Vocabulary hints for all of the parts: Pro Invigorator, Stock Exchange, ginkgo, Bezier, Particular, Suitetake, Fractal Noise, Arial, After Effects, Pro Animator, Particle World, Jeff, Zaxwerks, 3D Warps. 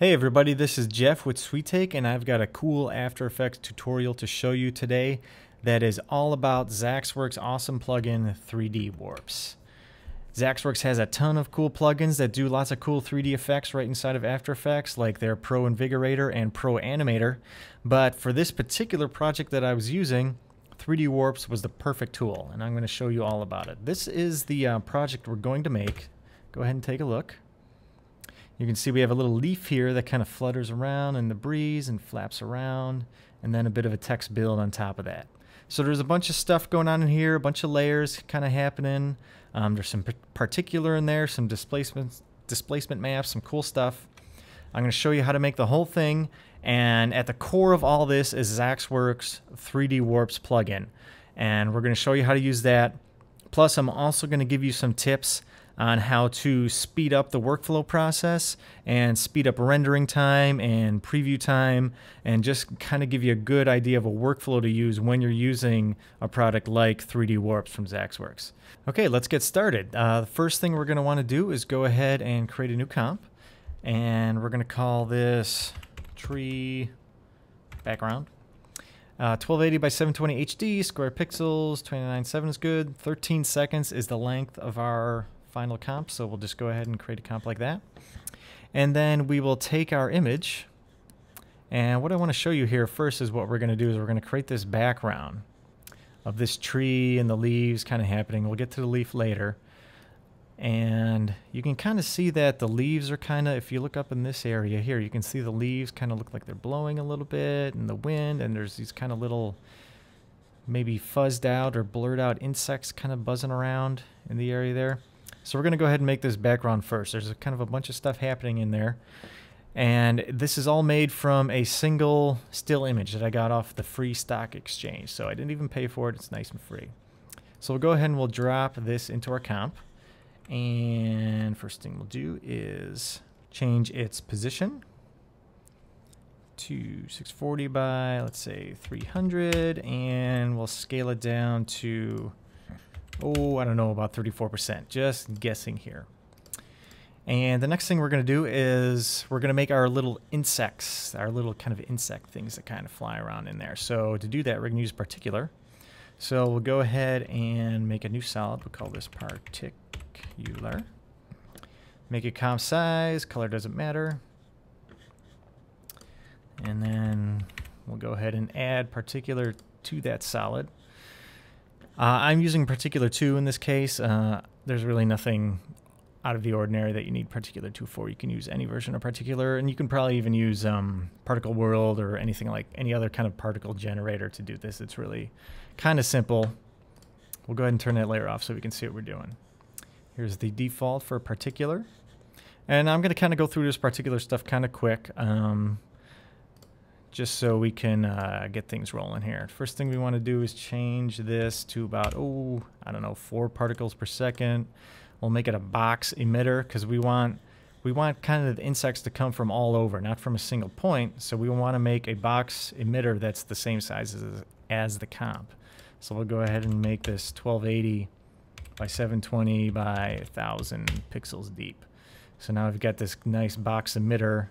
Hey everybody, this is Jeff with Suitetake, and I've got a cool After Effects tutorial to show you today that is all about Zaxwerks' awesome plugin 3D Warps. Zaxwerks has a ton of cool plugins that do lots of cool 3D effects right inside of After Effects, like their Pro Invigorator and Pro Animator, but for this particular project that I was using, 3D Warps was the perfect tool, and I'm going to show you all about it. This is the project we're going to make. Go ahead and take a look. You can see we have a little leaf here that kind of flutters around in the breeze and flaps around, and then a bit of a text build on top of that. So there's a bunch of stuff going on in here, a bunch of layers kind of happening. There's some particular in there, some displacement maps, some cool stuff. I'm going to show you how to make the whole thing, and at the core of all this is Zaxwerks' 3D Warps plugin, and we're going to show you how to use that. Plus, I'm also going to give you some tips on how to speed up the workflow process and speed up rendering time and preview time, and just kind of give you a good idea of a workflow to use when you're using a product like 3D Warps from Zaxwerks. Okay, let's get started. The first thing we're going to want to do is go ahead and create a new comp, and we're going to call this tree background. 1280 by 720 HD, square pixels, 29.7 is good, 13 seconds is the length of our final comp, so we'll just go ahead and create a comp like that. And then we will take our image, and what I want to show you here first is what we're going to do is we're going to create this background of this tree and the leaves kind of happening. We'll get to the leaf later, and you can kind of see that the leaves are kind of, if you look up in this area here, you can see the leaves kind of look like they're blowing a little bit in the wind, and there's these kind of little maybe fuzzed out or blurred out insects kind of buzzing around in the area there. So we're going to go ahead and make this background first. There's kind of a bunch of stuff happening in there. And this is all made from a single still image that I got off the free Stock Exchange. So I didn't even pay for it. It's nice and free. So we'll go ahead and we'll drop this into our comp. And first thing we'll do is change its position to 640 by, let's say, 300. And we'll scale it down to... I don't know, about 34%, just guessing here. And the next thing we're going to do is we're going to make our little insects, our little kind of insect things that kind of fly around in there. So to do that, we're going to use Particular. So we'll go ahead and make a new solid. We'll call this Particular. Make it comp size, color doesn't matter. And then we'll go ahead and add Particular to that solid. I'm using Particular 2 in this case. There's really nothing out of the ordinary that you need Particular 2 for. You can use any version of Particular, and you can probably even use Particle World or anything like any other kind of particle generator to do this. It's really kind of simple. We'll go ahead and turn that layer off so we can see what we're doing. Here's the default for Particular. And I'm going to kind of go through this Particular stuff kind of quick, just so we can get things rolling here. First thing we want to do is change this to about, I don't know, 4 particles per second. We'll make it a box emitter because we want kind of the insects to come from all over, not from a single point. So we want to make a box emitter that's the same size as the comp. So we'll go ahead and make this 1280 by 720 by 1000 pixels deep. So now we've got this nice box emitter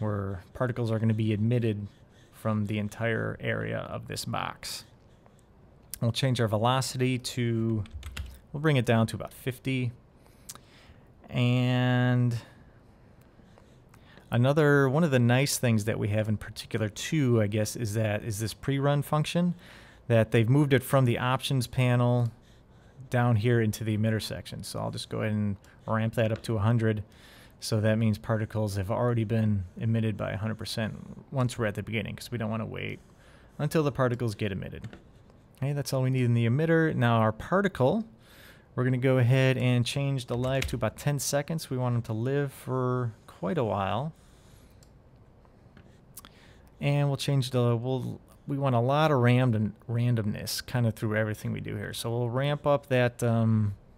where particles are going to be emitted from the entire area of this box. We'll change our velocity to, we'll bring it down to about 50. And another one of the nice things that we have in Particular 2, I guess, is this pre-run function that they've moved it from the options panel down here into the emitter section. So I'll just go ahead and ramp that up to 100. So that means particles have already been emitted by 100% once we're at the beginning, because we don't want to wait until the particles get emitted. Okay, that's all we need in the emitter. Now our particle, we're going to go ahead and change the life to about 10 seconds. We want them to live for quite a while. And we'll change the, we want a lot of randomness kind of through everything we do here. So we'll ramp up that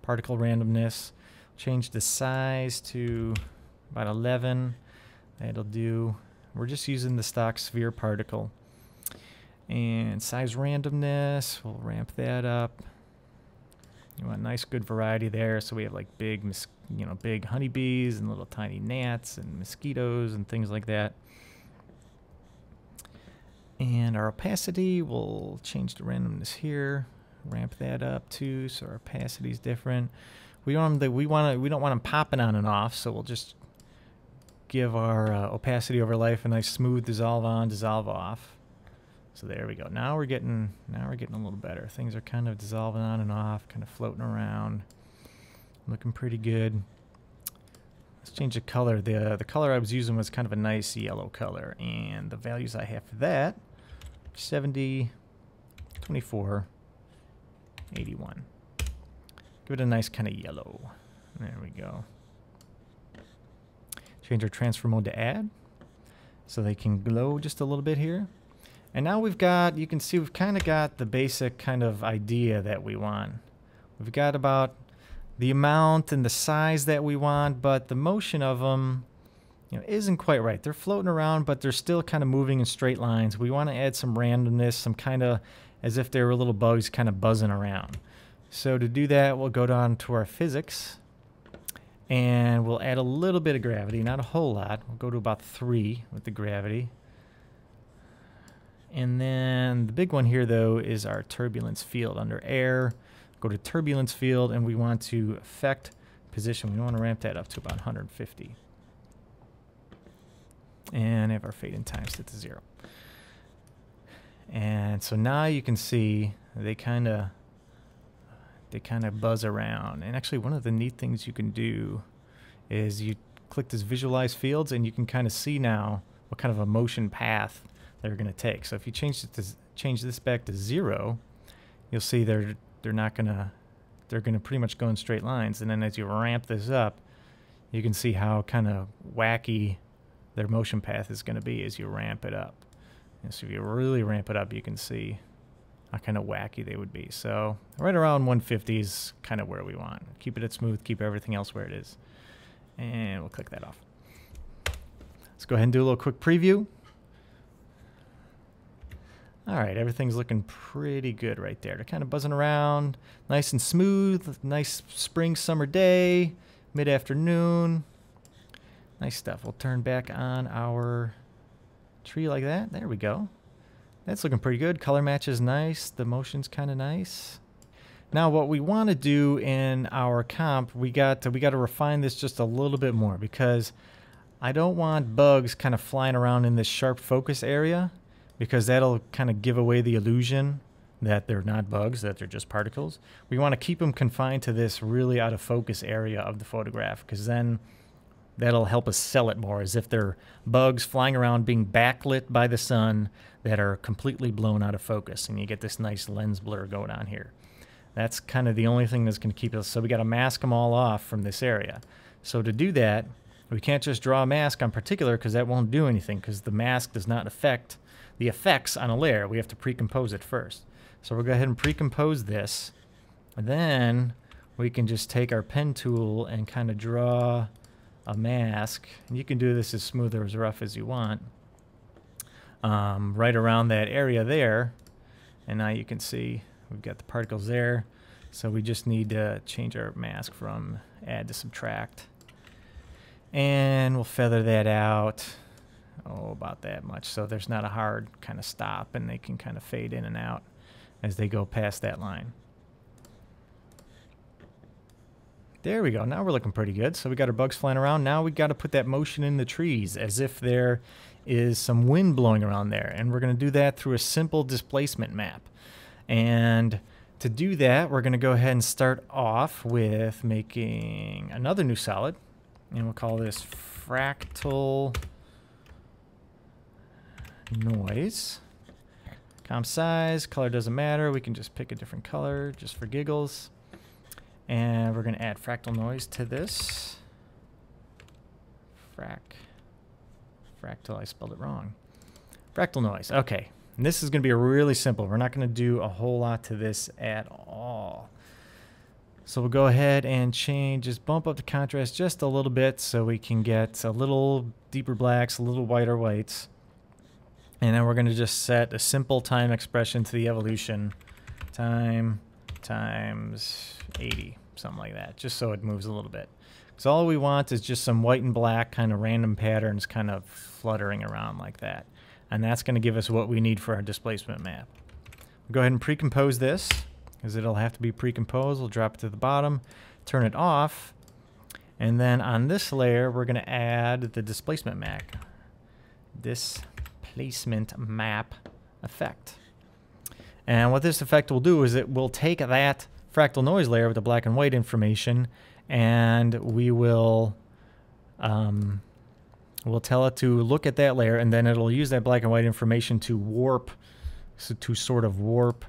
particle randomness. Change the size to about 11. That'll do. We're just using the stock sphere particle. And size randomness, we'll ramp that up. You want nice good variety there. So we have like big, you know, big honeybees and little tiny gnats and mosquitoes and things like that. And our opacity, we'll change the randomness here, ramp that up too, so our opacity is different. We don't want them popping on and off, so we'll just give our opacity over life a nice smooth dissolve on, dissolve off. So there we go. Now we're getting a little better. Things are kind of dissolving on and off, kind of floating around, looking pretty good. Let's change the color. The color I was using was kind of a nice yellow color, and the values I have for that 70, 24, 81. Give it a nice kind of yellow. There we go. Change our transfer mode to add, so they can glow just a little bit here. And now we've got, you can see we've kind of got the basic kind of idea that we want. We've got about the amount and the size that we want, but the motion of them, you know, isn't quite right. They're floating around, but they're still kind of moving in straight lines. We want to add some randomness, some kind of, as if they were little bugs kind of buzzing around. So to do that, we'll go down to our physics, and we'll add a little bit of gravity, not a whole lot. We'll go to about 3 with the gravity. And then the big one here, though, is our turbulence field. Under air, go to turbulence field, and we want to affect position. We want to ramp that up to about 150. And have our fade in time set to 0. And so now you can see they kind of buzz around. And actually, one of the neat things you can do is you click this visualize fields, and you can kind of see now what kind of a motion path they're going to take. So if you change this back to 0, you'll see they're going to pretty much go in straight lines. And then as you ramp this up, you can see how kind of wacky their motion path is going to be as you ramp it up. And so if you really ramp it up, you can see how kind of wacky they would be. So right around 150 is kind of where we want. Keep it at smooth, keep everything else where it is. And we'll click that off. Let's go ahead and do a little quick preview. All right, everything's looking pretty good right there. They're kind of buzzing around, nice and smooth, nice spring summer day, mid-afternoon. Nice stuff. We'll turn back on our tree like that. There we go. That's looking pretty good. Color match is nice. The motion's kind of nice. Now what we want to do in our comp, we got to refine this just a little bit more, because I don't want bugs kind of flying around in this sharp focus area, because that'll kind of give away the illusion that they're not bugs, that they're just particles. We want to keep them confined to this really out of focus area of the photograph, because then that'll help us sell it more, as if they're bugs flying around being backlit by the sun that are completely blown out of focus, and you get this nice lens blur going on here. That's kind of the only thing that's going to keep us, so we got to mask them all off from this area. So to do that, we can't just draw a mask on Particular, because that won't do anything, because the mask does not affect the effects on a layer. We have to pre-compose it first. So we'll go ahead and pre-compose this, and then we can just take our pen tool and kind of draw a mask, and you can do this as smooth or as rough as you want, right around that area there. And now you can see we've got the particles there, so we just need to change our mask from add to subtract, and we'll feather that out about that much, so there's not a hard kind of stop, and they can kind of fade in and out as they go past that line. There we go. Now we're looking pretty good. So we got our bugs flying around. Now we got to put that motion in the trees, as if there is some wind blowing around there. And we're going to do that through a simple displacement map. And to do that, we're going to go ahead and start off with making another new solid. And we'll call this Fractal Noise. Comp size, color doesn't matter. We can just pick a different color just for giggles. And we're going to add fractal noise to this. Fractal, I spelled it wrong. Fractal noise, okay. And this is going to be really simple. We're not going to do a whole lot to this at all. So we'll go ahead and change, just bump up the contrast just a little bit, so we can get a little deeper blacks, a little whiter whites. And then we're going to just set a simple time expression to the evolution. Time times 80, something like that, just so it moves a little bit. Because all we want is just some white and black kind of random patterns kind of fluttering around like that. And that's going to give us what we need for our displacement map. We'll go ahead and pre-compose this, because it'll have to be pre-composed. We'll drop it to the bottom, turn it off, and then on this layer we're going to add the displacement map. Displacement map effect. And what this effect will do is it will take that fractal noise layer with the black and white information, and we will we'll tell it to look at that layer, and then it'll use that black and white information to warp, so to sort of warp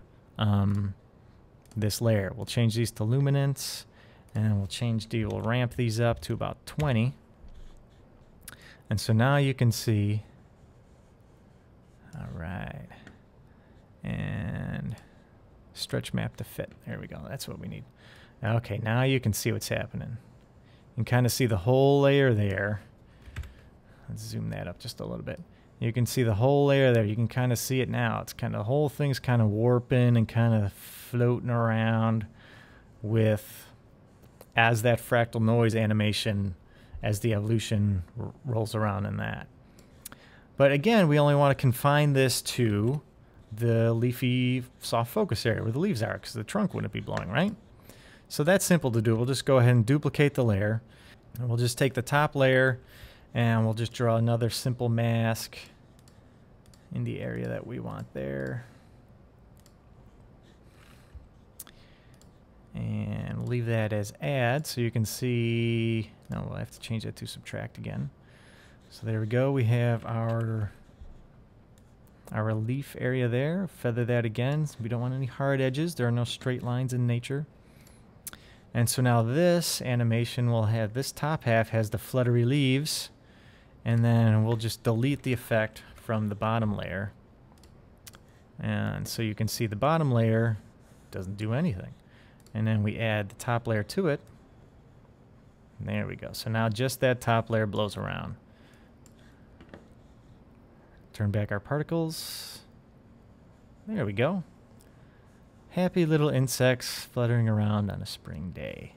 this layer. We'll change these to luminance, and we'll ramp these up to about 20. And so now you can see, all right, and stretch map to fit. There we go, that's what we need. Okay, now you can see what's happening. You can kind of see the whole layer there. Let's zoom that up just a little bit. You can see the whole layer there. You can kind of see it now. It's kind of, the whole thing's kind of warping and kind of floating around with, as that fractal noise animation, as the evolution rolls around in that. But again, we only want to confine this to the leafy soft focus area where the leaves are, because the trunk wouldn't be blowing, right? So that's simple to do. We'll just go ahead and duplicate the layer. And we'll just take the top layer and we'll just draw another simple mask in the area that we want there. And leave that as add, so you can see, no, we'll have to change that to subtract again. So there we go, we have our leaf area there. Feather that again, we don't want any hard edges, there are no straight lines in nature. And so now this animation will have, this top half has the fluttery leaves, and then we'll just delete the effect from the bottom layer. And so you can see the bottom layer doesn't do anything. And then we add the top layer to it. And there we go. So now just that top layer blows around. Turn back our particles. There we go. Happy little insects fluttering around on a spring day.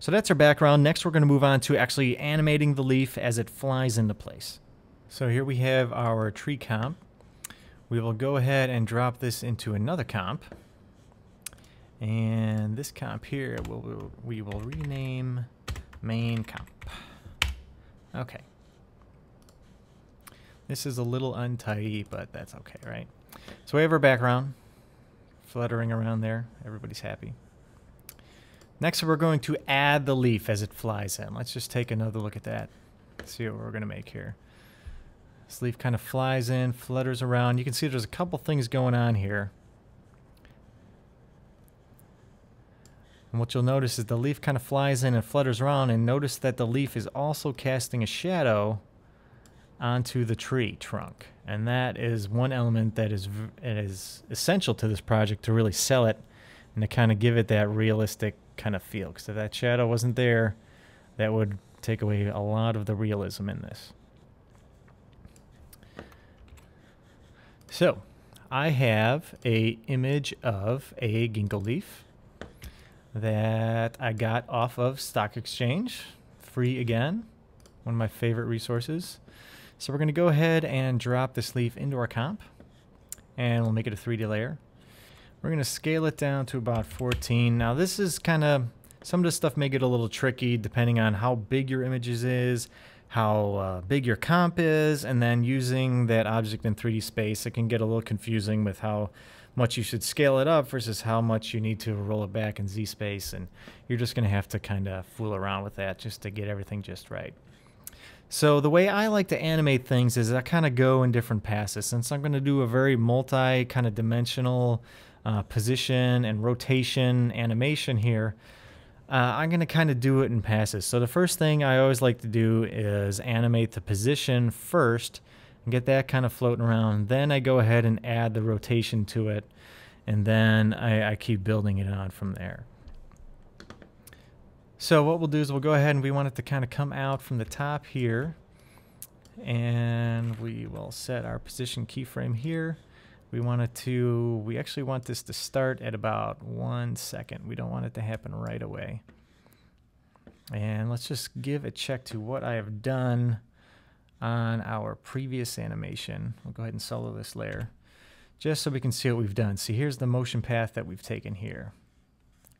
So that's our background. Next, we're going to move on to actually animating the leaf as it flies into place. So here we have our tree comp. We will go ahead and drop this into another comp. And this comp here, we will rename main comp. Okay. This is a little untidy, but that's okay, right? So we have our background fluttering around there. Everybody's happy. Next, we're going to add the leaf as it flies in. Let's just take another look at that. See what we're going to make here. This leaf kind of flies in, flutters around. You can see there's a couple things going on here. And what you'll notice is the leaf kind of flies in and flutters around, and notice that the leaf is also casting a shadow onto the tree trunk. And that is one element that is essential to this project to really sell it and to kind of give it that realistic kind of feel. Because if that shadow wasn't there, that would take away a lot of the realism in this. So I have a image of a ginkgo leaf that I got off of Stock Exchange, free again, one of my favorite resources. So we're going to go ahead and drop this leaf into our comp, and we'll make it a 3D layer. We're going to scale it down to about 14. Now this is kind of, some of this stuff may get a little tricky depending on how big your images is, how big your comp is, and then using that object in 3D space, it can get a little confusing with how much you should scale it up versus how much you need to roll it back in Z space, and you're just going to have to kind of fool around with that just to get everything just right. So the way I like to animate things is I kind of go in different passes. Since I'm going to do a very multi kind of dimensional position and rotation animation here, I'm going to kind of do it in passes. So the first thing I always like to do is animate the position first and get that kind of floating around. Then I go ahead and add the rotation to it, and then I keep building it on from there. So what we'll do is we'll go ahead and we want it to kind of come out from the top here, and we will set our position keyframe here. We actually want this to start at about 1 second. We don't want it to happen right away. And let's just give a check to what I have done on our previous animation. We'll go ahead and solo this layer just so we can see what we've done. See, here's the motion path that we've taken here.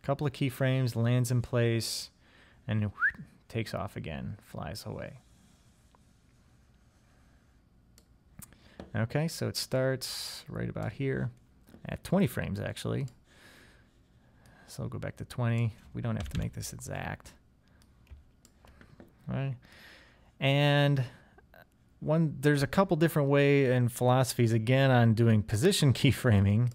A couple of keyframes, lands in place, and it takes off again, flies away. Okay, so it starts right about here at 20 frames, actually. So I'll go back to 20. We don't have to make this exact. All right. And there's a couple different ways and philosophies, again, on doing position keyframing.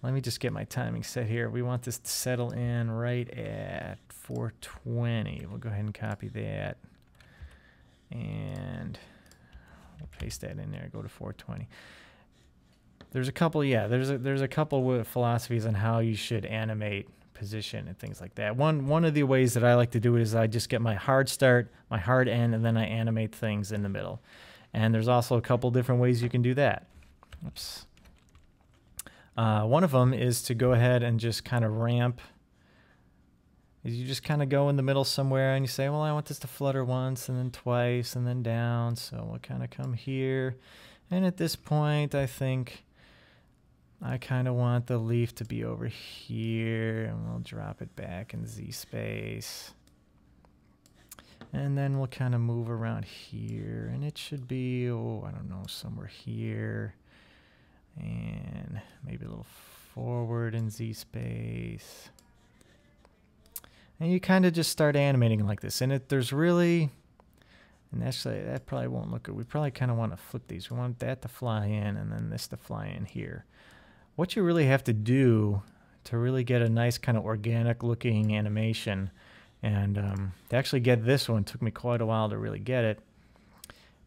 Let me just get my timing set here. We want this to settle in right at 420. We'll go ahead and copy that. And we'll paste that in there. Go to 420. There's a couple, there's a couple of philosophies on how you should animate position and things like that. One of the ways that I like to do it is I just get my hard start, my hard end, and then I animate things in the middle. And there's also a couple different ways you can do that. Oops. One of them is to go ahead and just kind of ramp. You just kind of go in the middle somewhere and you say, well, I want this to flutter once and then twice and then down. So we'll kind of come here. And at this point, I think I kind of want the leaf to be over here. And we'll drop it back in Z space. And then we'll kind of move around here. And it should be, oh, I don't know, somewhere here. And maybe a little forward in Z space. And you kind of just start animating like this. And there's really, and actually that probably won't look good. We probably kind of want to flip these. We want that to fly in and then this to fly in here. What you really have to do to really get a nice kind of organic looking animation, and to actually get this one, took me quite a while to really get it,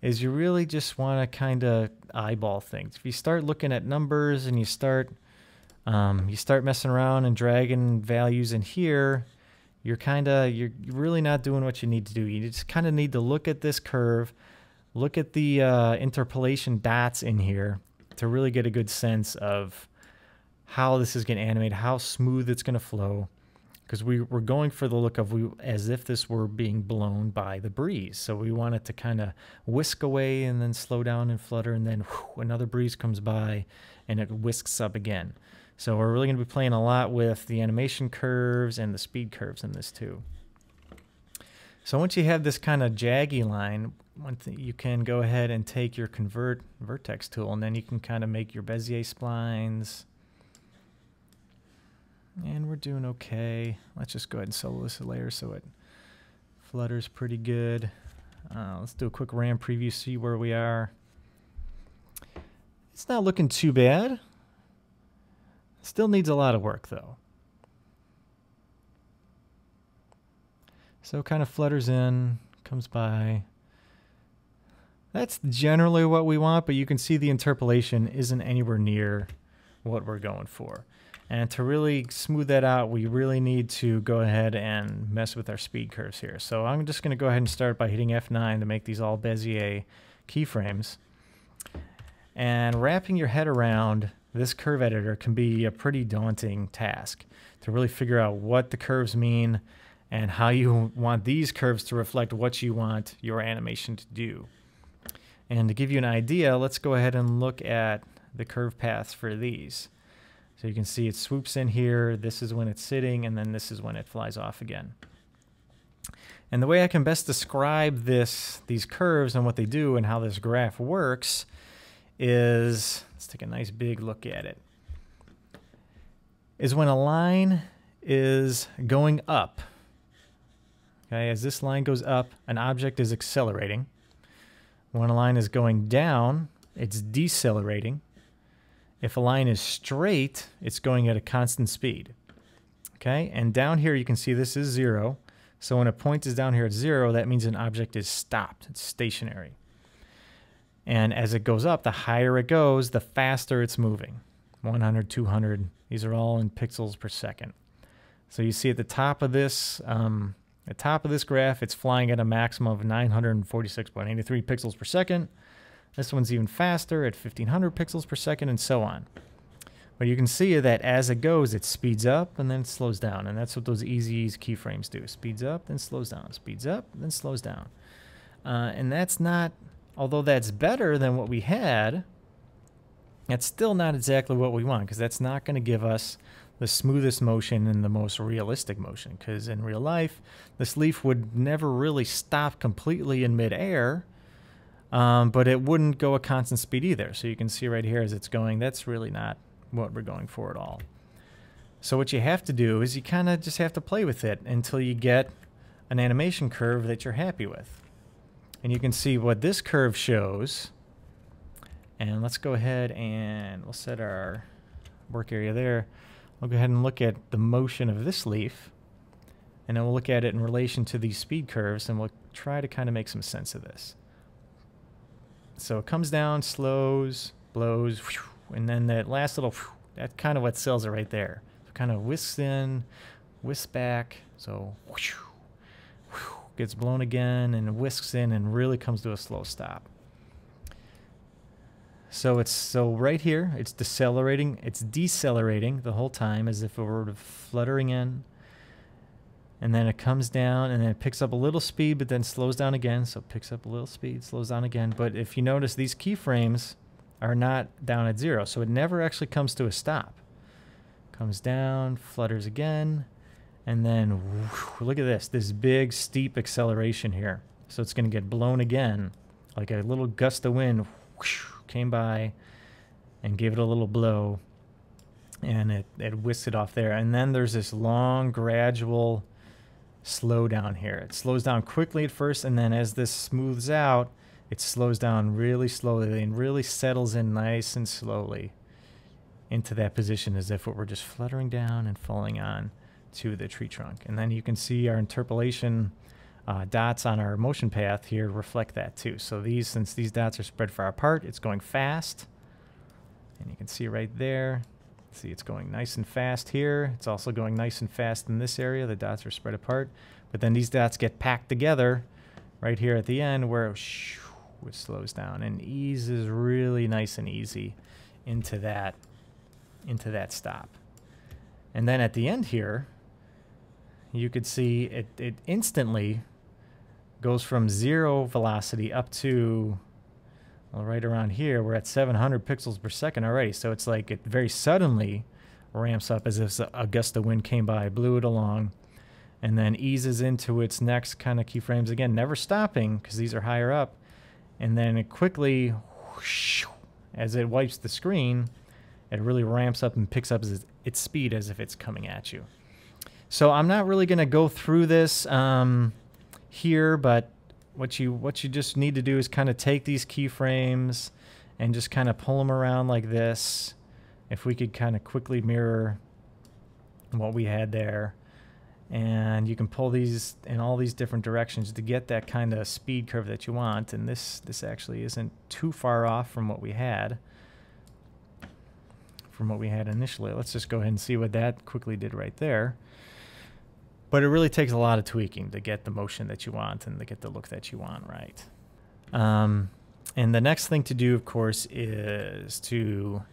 is you really just want to kind of eyeball things. If you start looking at numbers and you start messing around and dragging values in here, you're really not doing what you need to do. You just kind of need to look at this curve, look at the interpolation dots in here to really get a good sense of how this is going to animate, how smooth it's going to flow, because we're going for the look of as if this were being blown by the breeze. So we want it to kind of whisk away and then slow down and flutter, and then whew, another breeze comes by and it whisks up again. So we're really going to be playing a lot with the animation curves and the speed curves in this too. So once you have this kind of jaggy line, you can go ahead and take your convert vertex tool, and then you can kind of make your Bezier splines. And we're doing okay. Let's just go ahead and solo this layer so it flutters pretty good. Let's do a quick RAM preview, see where we are. It's not looking too bad. Still needs a lot of work though. So it kind of flutters in, comes by. That's generally what we want, but you can see the interpolation isn't anywhere near what we're going for. And to really smooth that out, we really need to go ahead and mess with our speed curves here. So I'm just going to go ahead and start by hitting F9 to make these all Bezier keyframes. And wrapping your head around this curve editor can be a pretty daunting task to really figure out what the curves mean and how you want these curves to reflect what you want your animation to do. And to give you an idea, let's go ahead and look at the curve paths for these. So you can see it swoops in here, this is when it's sitting, and then this is when it flies off again. And the way I can best describe these curves and what they do and how this graph works is, let's take a nice big look at it, is when a line is going up. Okay, as this line goes up, an object is accelerating. When a line is going down, it's decelerating. If a line is straight, it's going at a constant speed. Okay, and down here you can see this is 0. So when a point is down here at 0, that means an object is stopped, it's stationary. And as it goes up, the higher it goes, the faster it's moving. 100, 200, these are all in pixels per second. So you see at the top of this graph, it's flying at a maximum of 946.83 pixels per second. This one's even faster at 1500 pixels per second and so on. But you can see that as it goes, it speeds up and then it slows down. And that's what those easy keyframes do. Speeds up, then slows down. Speeds up, then slows down. And that's not, although that's better than what we had, that's still not exactly what we want, because that's not going to give us the smoothest motion and the most realistic motion, because in real life, this leaf would never really stop completely in midair, but it wouldn't go a constant speed either. So you can see right here as it's going, that's really not what we're going for at all. So what you have to do is you kind of just have to play with it until you get an animation curve that you're happy with. And you can see what this curve shows. And let's go ahead and we'll set our work area there. We'll go ahead and look at the motion of this leaf, and then we'll look at it in relation to these speed curves, and we'll try to kind of make some sense of this. So it comes down, slows, blows, whew, and then that last little, whew, that's kind of what sells it right there. So kind of whisks in, whisks back, so whew, whew, gets blown again, and whisks in, and really comes to a slow stop. So it's right here, it's decelerating, the whole time as if it were fluttering in. And then it comes down and then it picks up a little speed, but then slows down again. So it picks up a little speed, slows down again. But if you notice, these keyframes are not down at zero. So it never actually comes to a stop. Comes down, flutters again, and then whoosh, look at this, this big steep acceleration here. So it's gonna get blown again, like a little gust of wind. Whoosh, came by and gave it a little blow, and it whisked it off there. And then there's this long gradual slowdown here. It slows down quickly at first, and then as this smooths out, it slows down really slowly and really settles in nice and slowly into that position as if it were just fluttering down and falling on to the tree trunk. And then you can see our interpolation dots on our motion path here reflect that too. So these, since these dots are spread far apart, it's going fast, and you can see right there, see it's going nice and fast here. It's also going nice and fast in this area. The dots are spread apart, but then these dots get packed together right here at the end where it slows down and eases really nice and easy into that stop. And then at the end here, you could see it instantly goes from zero velocity up to, well, right around here, we're at 700 pixels per second already. So it's like it very suddenly ramps up as if a gust of wind came by, blew it along, and then eases into its next kind of keyframes again, never stopping because these are higher up. And then it quickly, whoosh, as it wipes the screen, it really ramps up and picks up its speed as if it's coming at you. So I'm not really going to go through this here, but what you just need to do is kind of take these keyframes and just kind of pull them around like this. If we could kind of quickly mirror what we had there, and you can pull these in all these different directions to get that kind of speed curve that you want. And this actually isn't too far off from what we had initially. Let's just go ahead and see what that quickly did right there. But it really takes a lot of tweaking to get the motion that you want and to get the look that you want right. And the next thing to do, of course, is to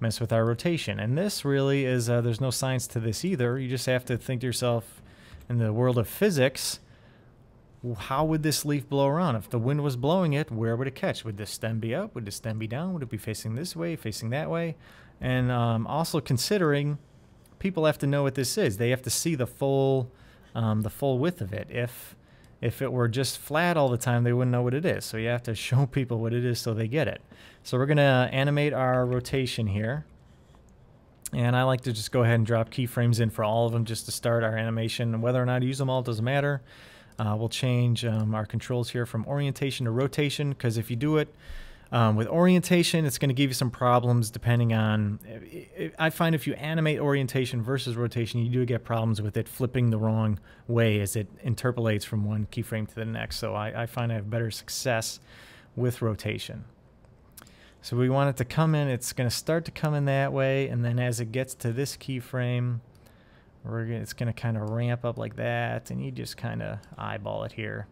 mess with our rotation. And this really is, there's no science to this either. You just have to think to yourself, in the world of physics, how would this leaf blow around? If the wind was blowing it, where would it catch? Would the stem be up? Would the stem be down? Would it be facing this way, facing that way? And also considering, people have to know what this is. They have to see the full width of it. If it were just flat all the time, they wouldn't know what it is. So you have to show people what it is so they get it. So we're gonna animate our rotation here. And I like to just go ahead and drop keyframes in for all of them just to start our animation. And whether or not I use them all, it doesn't matter. We'll change our controls here from orientation to rotation, because if you do it with orientation, it's going to give you some problems depending on, I find if you animate orientation versus rotation, you do get problems with it flipping the wrong way as it interpolates from one keyframe to the next. So I find I have better success with rotation. So we want it to come in, it's going to start to come in that way, and then as it gets to this keyframe, it's going to kind of ramp up like that, and you just kind of eyeball it here.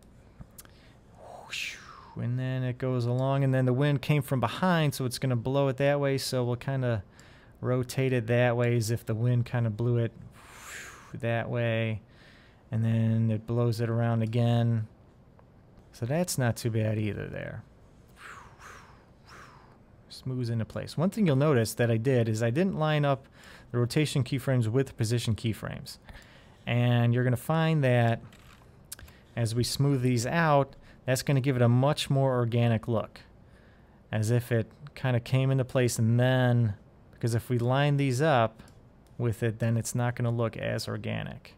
and then it goes along, and then the wind came from behind, so it's going to blow it that way, so we'll kind of rotate it that way as if the wind kind of blew it that way, and then it blows it around again. So that's not too bad either there. Smooths into place. One thing you'll notice that I did is I didn't line up the rotation keyframes with the position keyframes. And you're going to find that as we smooth these out, that's going to give it a much more organic look, as if it kind of came into place. And then, because if we line these up with it, then it's not going to look as organic.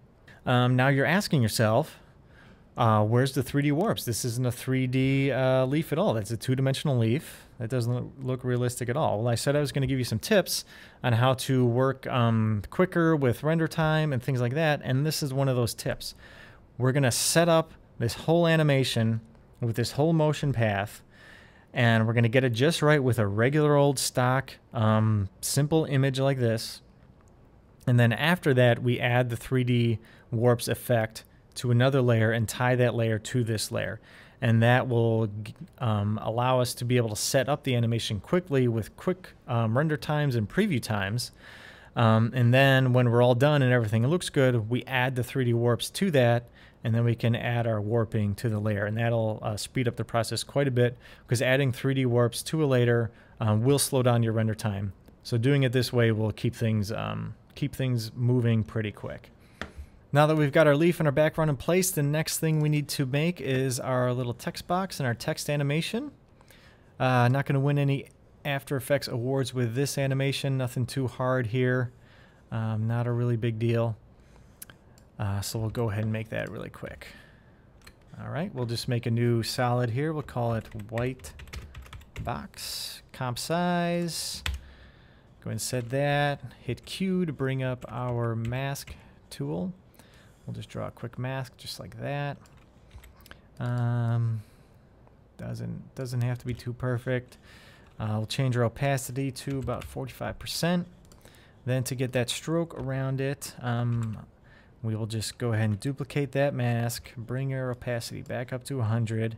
Now you're asking yourself, where's the 3D warps? This isn't a 3D leaf at all. That's a two-dimensional leaf. That doesn't look realistic at all. Well, I said I was going to give you some tips on how to work quicker with render time and things like that, and this is one of those tips. We're going to set up this whole animation with this whole motion path, and we're going to get it just right with a regular old stock simple image like this, and then after that we add the 3D warps effect to another layer and tie that layer to this layer. And that will allow us to be able to set up the animation quickly with quick render times and preview times. And then when we're all done and everything looks good, we add the 3D warps to that, and then we can add our warping to the layer. And that'll speed up the process quite a bit, because adding 3D warps to a layer will slow down your render time. So doing it this way will keep things moving pretty quick. Now that we've got our leaf and our background in place, the next thing we need to make is our little text box and our text animation. Not going to win any After Effects awards with this animation. Nothing too hard here. Not a really big deal. So we'll go ahead and make that really quick. All right, we'll just make a new solid here. We'll call it white box, comp size. Go ahead and set that. Hit Q to bring up our mask tool. We'll just draw a quick mask, just like that. Doesn't have to be too perfect. We'll change our opacity to about 45%. Then to get that stroke around it, we will just go ahead and duplicate that mask, bring our opacity back up to 100,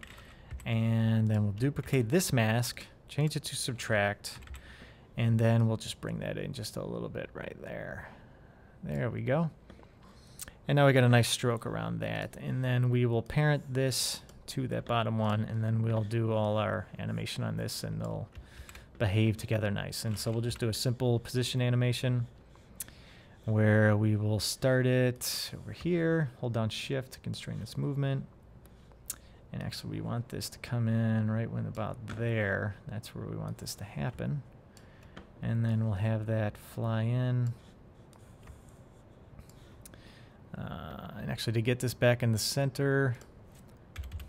and then we'll duplicate this mask, change it to subtract, and then we'll just bring that in just a little bit right there. There we go. And now we got a nice stroke around that. And then we will parent this to that bottom one, and then we'll do all our animation on this, and they'll behave together nice. And so we'll just do a simple position animation where we will start it over here, hold down shift to constrain this movement. And actually we want this to come in right when about there. That's where we want this to happen. And then we'll have that fly in. And actually to get this back in the center,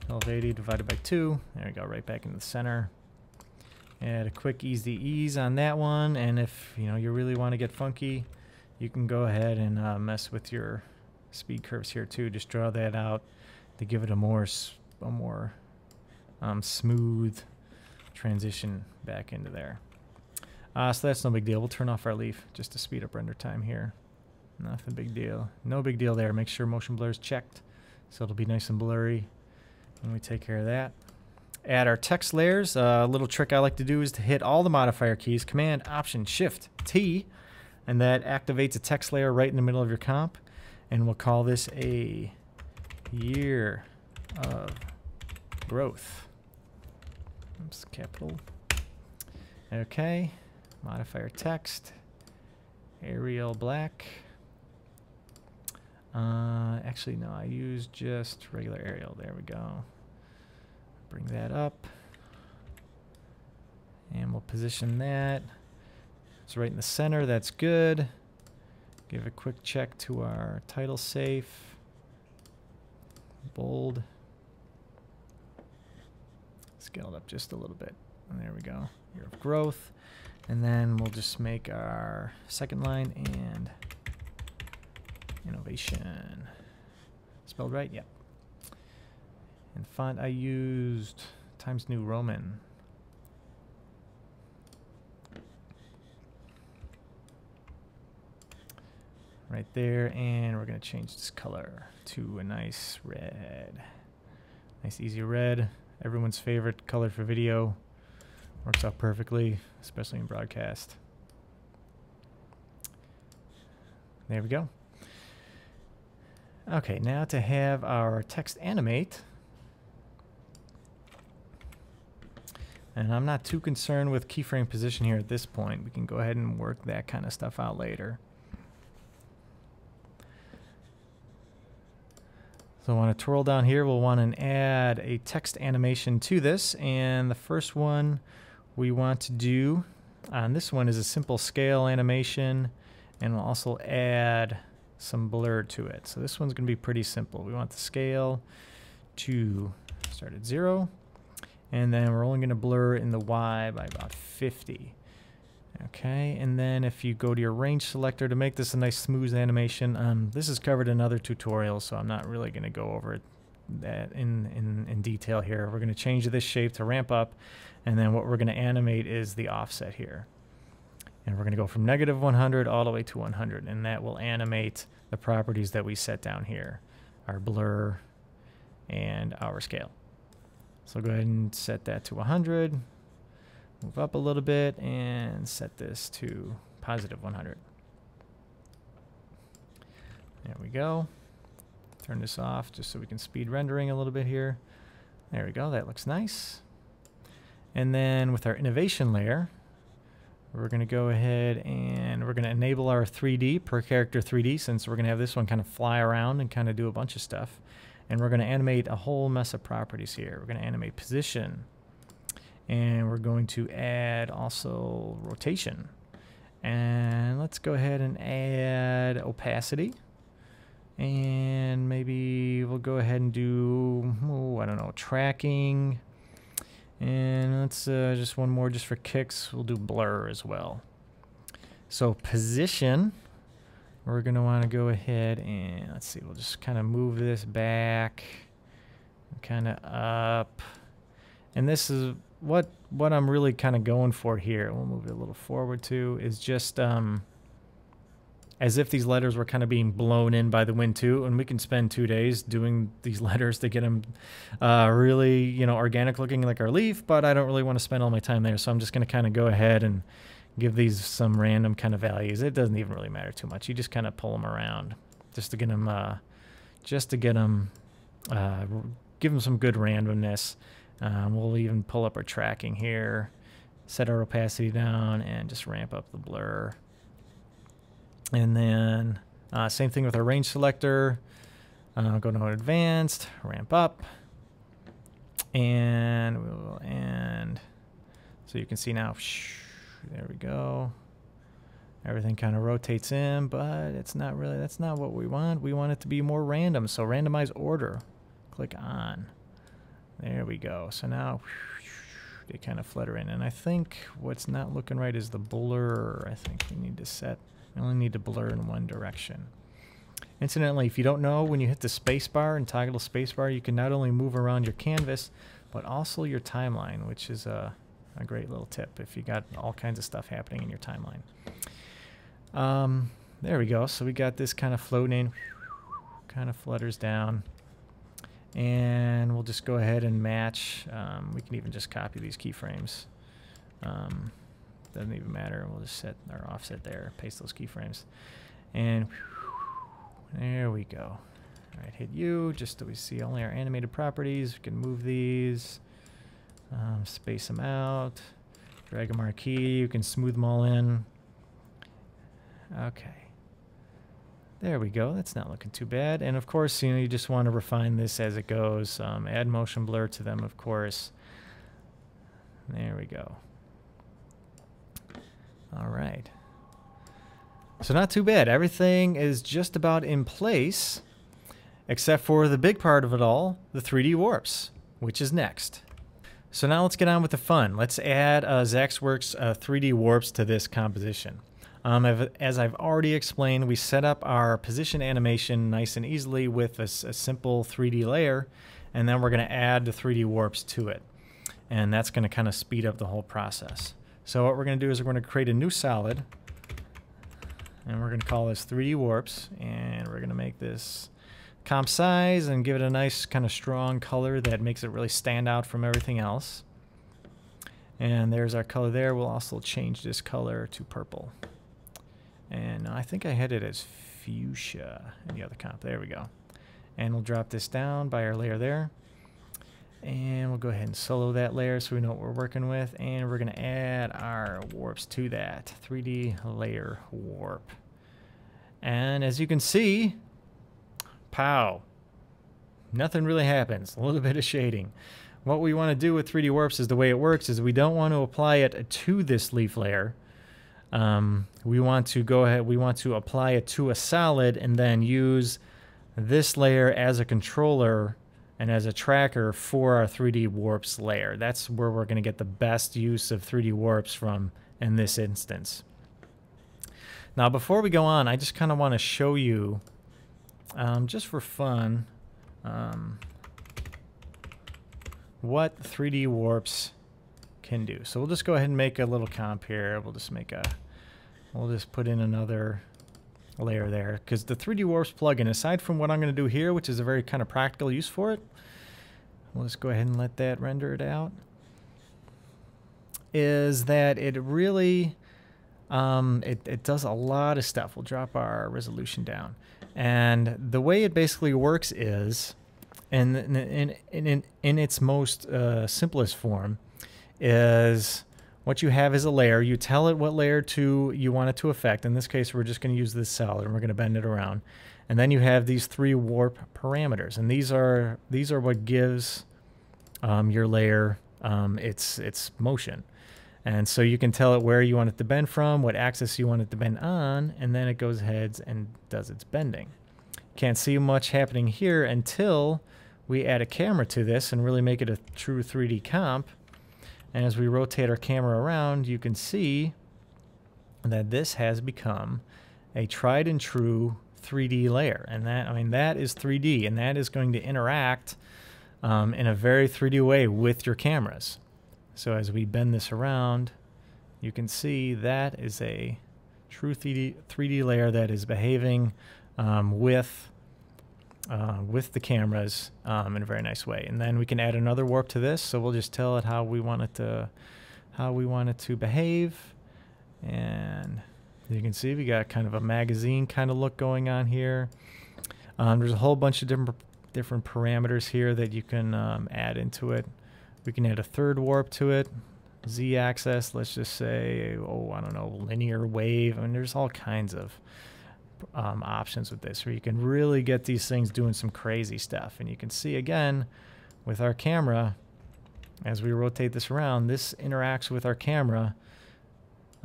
L80 divided by 2, there we go, right back in the center. Add a quick ease on that one, and if you know you really want to get funky, you can go ahead and mess with your speed curves here too. Just draw that out to give it a more smooth transition back into there. So that's no big deal. We'll turn off our leaf just to speed up render time here. Nothing big deal. No big deal there. Make sure motion blur is checked, so it'll be nice and blurry when we take care of that. Add our text layers. A little trick I like to do is to hit all the modifier keys, Command, Option, Shift, T, and that activates a text layer right in the middle of your comp. And we'll call this a year of growth. Oops, capital. Okay. Modifier text. Arial black. Actually, no, I used just regular Arial. There we go. Bring that up. And we'll position that. It's right in the center. That's good. Give a quick check to our title safe. Bold. Scale it up just a little bit. And there we go. Year of growth. And then we'll just make our second line and innovation. Spelled right? Yep. And font I used Times New Roman. Right there, and we're going to change this color to a nice red. Nice easy red. everyone's favorite color for video. Works out perfectly, especially in broadcast. There we go. Okay, now to have our text animate. And I'm not too concerned with keyframe position here at this point. We can go ahead and work that kind of stuff out later. So I want to twirl down here. We'll want to add a text animation to this. And the first one we want to do on this one is a simple scale animation. And we'll also add some blur to it. So this one's going to be pretty simple. We want the scale to start at 0. And then we're only going to blur in the Y by about 50. Okay, and then if you go to your range selector to make this a nice smooth animation, this is covered in other tutorials, so I'm not really going to go over that in detail here. We're going to change this shape to ramp up, and then what we're going to animate is the offset here. And we're going to go from negative 100 all the way to 100, and that will animate the properties that we set down here, our blur and our scale. So go ahead and set that to 100, move up a little bit, and set this to positive 100. There we go. Turn this off just so we can speed rendering a little bit here. There we go, that looks nice. And then with our innovation layer, we're going to go ahead and we're going to enable our 3D, per character 3D, since we're going to have this one kind of fly around and kind of do a bunch of stuff. And we're going to animate a whole mess of properties here. We're going to animate position. And we're going to add also rotation. And let's go ahead and add opacity. And maybe we'll go ahead and do, oh, I don't know, tracking. And let's just one more just for kicks. We'll do blur as well. So position, we're going to want to go ahead and let's see, we'll just kind of move this back, kind of up. And this is what I'm really kind of going for here. We'll move it a little forward too, is just as if these letters were kind of being blown in by the wind too. And we can spend 2 days doing these letters to get them really, you know, organic looking like our leaf, but I don't really want to spend all my time there. So I'm just going to kind of go ahead and give these some random kind of values. It doesn't even really matter too much. You just kind of pull them around just to get them, give them some good randomness. We'll even pull up our tracking here, set our opacity down, and just ramp up the blur. And then same thing with our range selector. Go to advanced, ramp up, and we'll end. So you can see now. There we go. Everything kind of rotates in, but it's not really, that's not what we want. We want it to be more random. So randomize order. Click on. There we go. So now they kind of flutter in. And I think what's not looking right is the blur. I think we need to set, we only need to blur in one direction. Incidentally, if you don't know, when you hit the space bar and toggle the space bar, you can not only move around your canvas, but also your timeline, which is a great little tip if you got all kinds of stuff happening in your timeline. There we go. So we got this kind of floating in, kind of flutters down, and we'll just go ahead and match. We can even just copy these keyframes. Doesn't even matter. We'll just set our offset there, paste those keyframes, and there we go. All right, hit U just so we see only our animated properties. We can move these. Space them out, drag a marquee, you can smooth them all in. Okay. There we go, that's not looking too bad. And of course, you know, you just want to refine this as it goes. Add motion blur to them, of course. There we go. All right. So not too bad. Everything is just about in place, except for the big part of it all, the 3D warps, which is next. So now let's get on with the fun. Let's add Zaxwerks 3D warps to this composition. As I've already explained, we set up our position animation nice and easily with a simple 3D layer, and then we're going to add the 3D warps to it. And that's going to kind of speed up the whole process. So what we're going to do is we're going to create a new solid, and we're going to call this 3D warps, and we're going to make this comp size and give it a nice kind of strong color that makes it really stand out from everything else. And there's our color there. We'll also change this color to purple. And I think I had it as fuchsia in the other comp. There we go. And we'll drop this down by our layer there. And we'll go ahead and solo that layer so we know what we're working with. And we're going to add our warps to that. 3D layer warp. And as you can see, pow, nothing really happens. A little bit of shading. What we want to do with 3D warps is the way it works is we don't want to apply it to this leaf layer. We want to go ahead, we want to apply it to a solid and then use this layer as a controller and as a tracker for our 3D warps layer. That's where we're going to get the best use of 3D warps from in this instance. Now before we go on, I just kind of want to show you, just for fun, what 3D warps can do. So we'll just go ahead and make a little comp here. We'll just make a, we'll just put in another layer there, because the 3D Warps plugin, aside from what I'm going to do here, which is a very kind of practical use for it, we'll just go ahead and let that render it out, is that it really, it does a lot of stuff. We'll drop our resolution down. And the way it basically works is, in its most simplest form, is what you have is a layer. You tell it what layer to you want it to affect. In this case, we're just going to use this solid and we're going to bend it around. And then you have these three warp parameters, and these are what gives your layer its motion. And so you can tell it where you want it to bend from, what axis you want it to bend on, and then it goes ahead and does its bending. Can't see much happening here until we add a camera to this and really make it a true 3D comp. And as we rotate our camera around, you can see that this has become a tried and true 3D layer. And that, I mean, that is 3D, and that is going to interact in a very 3D way with your cameras. So as we bend this around, you can see that is a true 3D layer that is behaving with the cameras in a very nice way. And then we can add another warp to this, so we'll just tell it how we want it to behave. And you can see we got kind of a magazine kind of look going on here. There's a whole bunch of different parameters here that you can add into it. We can add a third warp to it, z-axis, let's just say, oh, I don't know, linear wave. I mean, there's all kinds of options with this, where you can really get these things doing some crazy stuff. And you can see again with our camera, as we rotate this around, this interacts with our camera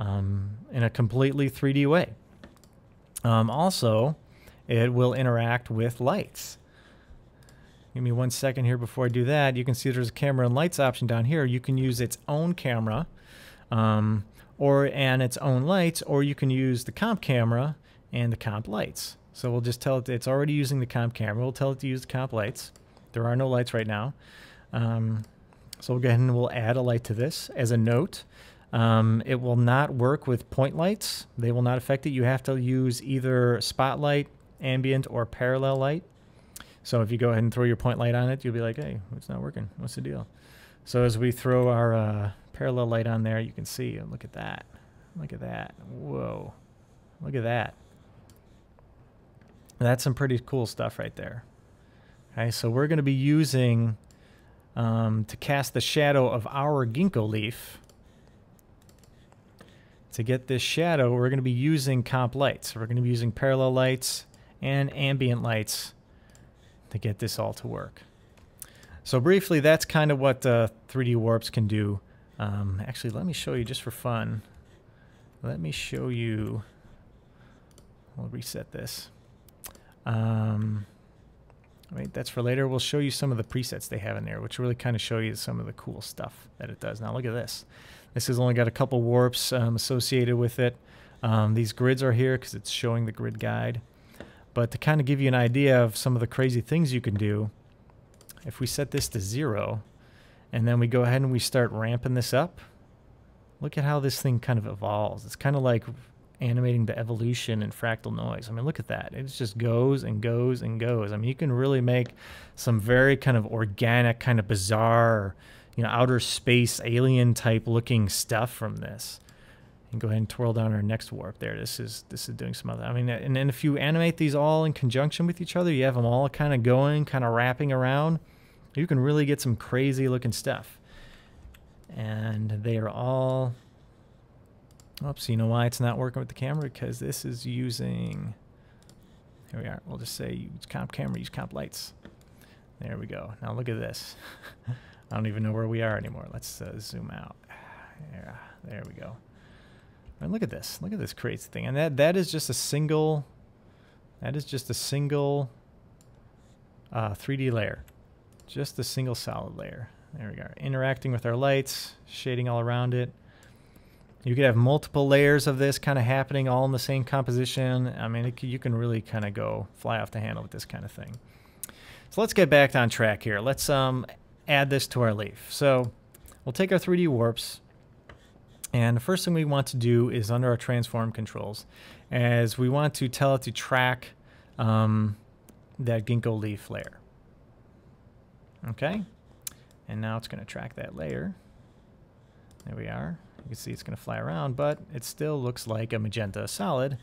in a completely 3D way. Also, it will interact with lights. Give me 1 second here before I do that. You can see there's a camera and lights option down here. You can use its own camera and its own lights, or you can use the comp camera and the comp lights. So we'll just tell it, it's already using the comp camera, we'll tell it to use the comp lights. There are no lights right now. So we'll go ahead and we'll add a light to this as a note. It will not work with point lights. They will not affect it. You have to use either spotlight, ambient, or parallel light. So if you go ahead and throw your point light on it, you'll be like, hey, it's not working, what's the deal? So as we throw our parallel light on there, you can see, look at that, look at that, whoa, look at that. That's some pretty cool stuff right there. Okay, so we're going to be using, to cast the shadow of our ginkgo leaf, to get this shadow, we're going to be using comp lights. We're going to be using parallel lights and ambient lights to get this all to work. So briefly, that's kind of what 3D warps can do. Actually, let me show you just for fun. Let me show you. We'll reset this. Right, that's for later. We'll show you some of the presets they have in there, which really kind of show you some of the cool stuff that it does. Now look at this. This has only got a couple warps associated with it. These grids are here because it's showing the grid guide. But to kind of give you an idea of some of the crazy things you can do, if we set this to 0, and then we go ahead and we start ramping this up, look at how this thing kind of evolves. It's kind of like animating the evolution in Fractal Noise. I mean, look at that. It just goes and goes and goes. I mean, you can really make some very kind of organic, kind of bizarre, you know, outer space alien type looking stuff from this. And go ahead and twirl down our next warp there. This is doing some other, I mean, and then if you animate these all in conjunction with each other, you have them all kind of going, kind of wrapping around, you can really get some crazy looking stuff. And they are all, oops, you know why it's not working with the camera? Because this is using, here we are, we'll just say use comp camera, use comp lights. There we go. Now look at this. I don't even know where we are anymore. Let's zoom out. Yeah, there we go. And look at this. Look at this crazy thing. And that is just a single, that is just a single 3D layer. Just a single solid layer. There we go. Interacting with our lights, shading all around it. You could have multiple layers of this kind of happening all in the same composition. I mean, you can really kind of go fly off the handle with this kind of thing. So let's get back on track here. Let's add this to our leaf. So we'll take our 3D warps. And the first thing we want to do is under our transform controls, as we want to tell it to track that ginkgo leaf layer. Okay, and now it's going to track that layer. There we are. You can see it's going to fly around, but it still looks like a magenta solid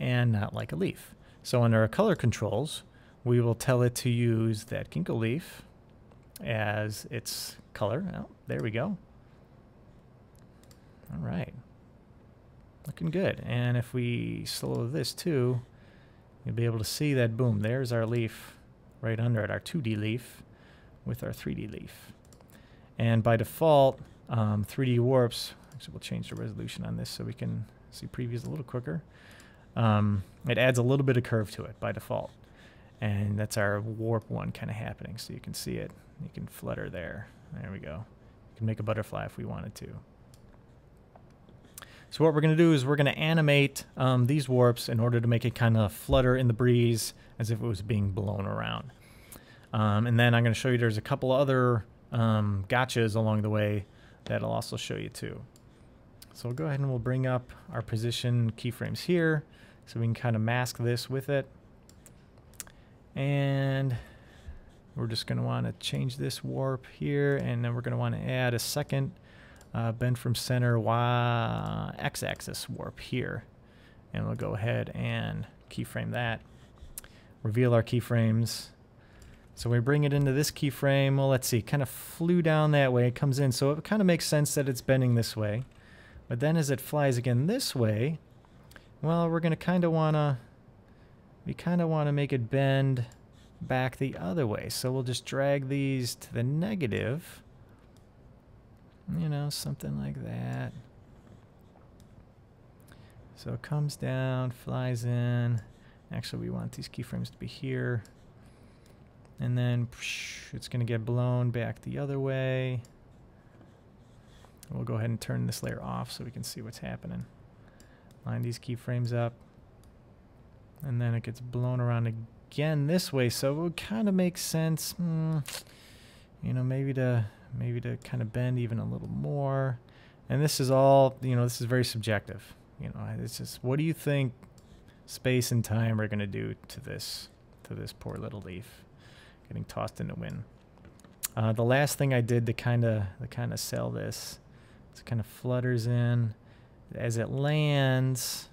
and not like a leaf. So under our color controls, we will tell it to use that ginkgo leaf as its color. Oh, there we go. All right, looking good. And if we slow this too, you'll be able to see that, boom, there's our leaf right under it, our 2D leaf with our 3D leaf. And by default, 3D warps, actually we'll change the resolution on this so we can see previews a little quicker. It adds a little bit of curve to it by default. And that's our warp one kind of happening. So you can see it, you can flutter there. There we go. You can make a butterfly if we wanted to. So what we're going to do is we're going to animate these warps in order to make it kind of flutter in the breeze as if it was being blown around. And then I'm going to show you there's a couple other gotchas along the way that I'll also show you too. So we'll go ahead and we'll bring up our position keyframes here so we can kind of mask this with it. And we're just going to want to change this warp here, and then we're going to want to add a second bend from center Y x-axis warp here, and we'll go ahead and keyframe that, reveal our keyframes. So we bring it into this keyframe. Well, let's see, kind of flew down that way, it comes in, so it kind of makes sense that it's bending this way, but then as it flies again this way, well, we're gonna kind of wanna, we kind of want to make it bend back the other way, so we'll just drag these to the negative. You know, something like that. So it comes down, flies in. Actually, we want these keyframes to be here. And then it's going to get blown back the other way. We'll go ahead and turn this layer off so we can see what's happening. Line these keyframes up. And then it gets blown around again this way. So it would kind of make sense, you know, maybe to kind of bend even a little more. And this is all, you know, this is very subjective. You know, it's just, what do you think space and time are going to do to this poor little leaf getting tossed in the wind? The last thing I did to kind of sell this, it kind of flutters in. As it lands,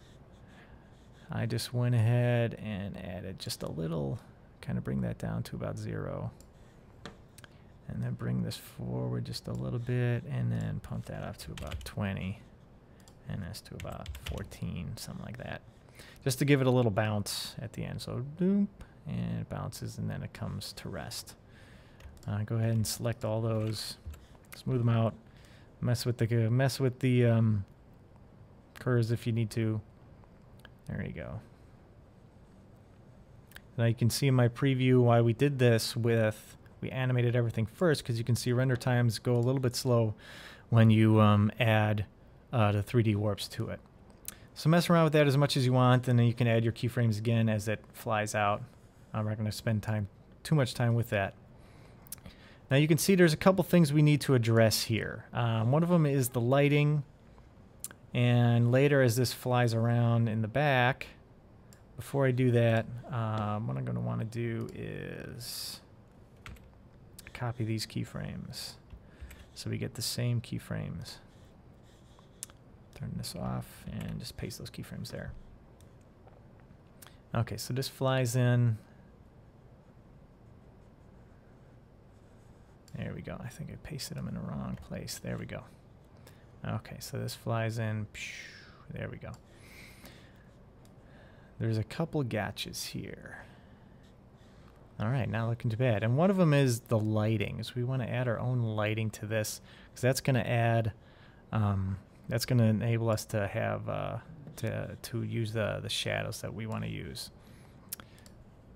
I just went ahead and added just a little, kind of bring that down to about 0. And then bring this forward just a little bit, and then pump that up to about 20, and that's to about 14, something like that, just to give it a little bounce at the end. So boom, and it bounces, and then it comes to rest. Go ahead and select all those, smooth them out, mess with the curves if you need to. There you go. Now you can see in my preview why we did this with. We animated everything first, because you can see render times go a little bit slow when you add the 3D warps to it. So mess around with that as much as you want, and then you can add your keyframes again as it flies out. I'm not going to spend too much time with that. Now you can see there's a couple things we need to address here. One of them is the lighting, And later, as this flies around in the back, before I do that, what I'm going to want to do is copy these keyframes so we get the same keyframes. Turn this off and just paste those keyframes there. Okay, so this flies in. There we go. I think I pasted them in the wrong place. There we go. Okay, so this flies in. There we go. There's a couple gotchas here. All right, not looking too bad. And one of them is the lighting. So we want to add our own lighting to this, because that's going to add, that's going to enable us to have, to use the shadows that we want to use.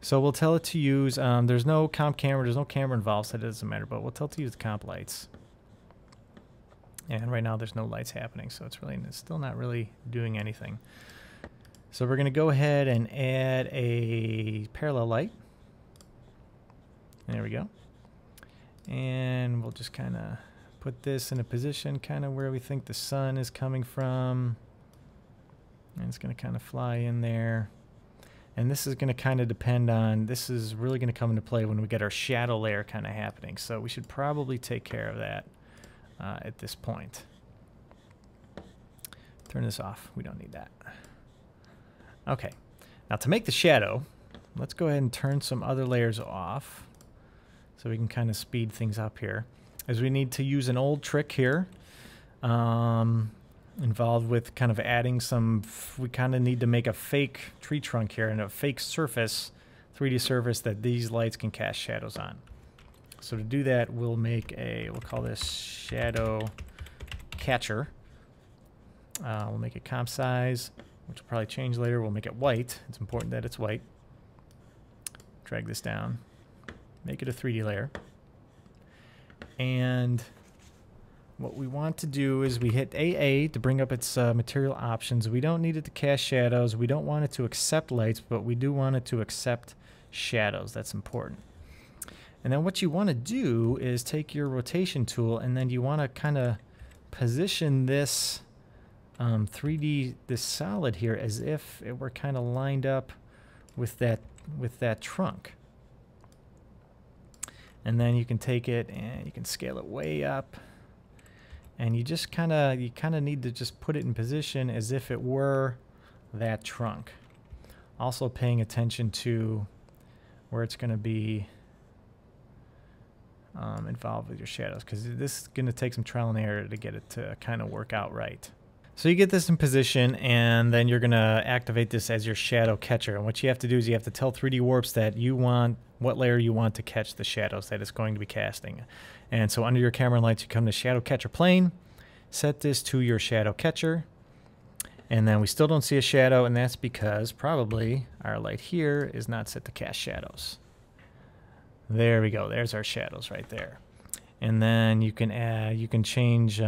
So we'll tell it to use, there's no comp camera, there's no camera involved, so it doesn't matter, but we'll tell it to use the comp lights. And right now there's no lights happening, so it's really, it's still not really doing anything. So we're going to go ahead and add a parallel light. There we go. And we'll just kind of put this in a position kind of where we think the sun is coming from. And it's going to kind of fly in there. And this is going to kind of depend on, this is really going to come into play when we get our shadow layer kind of happening. So we should probably take care of that at this point. Turn this off. We don't need that. Okay. Now to make the shadow, let's go ahead and turn some other layers off so we can kind of speed things up here, as we need to use an old trick here. Involved with kind of adding some, we kind of need to make a fake tree trunk here and a fake surface, 3D surface that these lights can cast shadows on. So to do that, we'll make a, we'll call this shadow catcher. We'll make it comp size, which will probably change later. We'll make it white. It's important that it's white. Drag this down, make it a 3D layer. And what we want to do is we hit AA to bring up its material options. We don't need it to cast shadows. We don't want it to accept lights, but we do want it to accept shadows. That's important. And then what you want to do is take your rotation tool, and then you want to kind of position this 3D, this solid here, as if it were kind of lined up with that trunk. And then you can take it and you can scale it way up. And you just kind of, you kind of need to just put it in position as if it were that trunk. Also paying attention to where it's going to be involved with your shadows, because this is going to take some trial and error to get it to kind of work out right. So you get this in position, and then you're going to activate this as your shadow catcher. And what you have to do is you have to tell 3D Warps that you want, what layer you want to catch the shadows that it's going to be casting. And so under your camera and lights, you come to shadow catcher plane, set this to your shadow catcher, and then we still don't see a shadow, and that's because probably our light here is not set to cast shadows. There we go. There's our shadows right there. And then you can add, you can change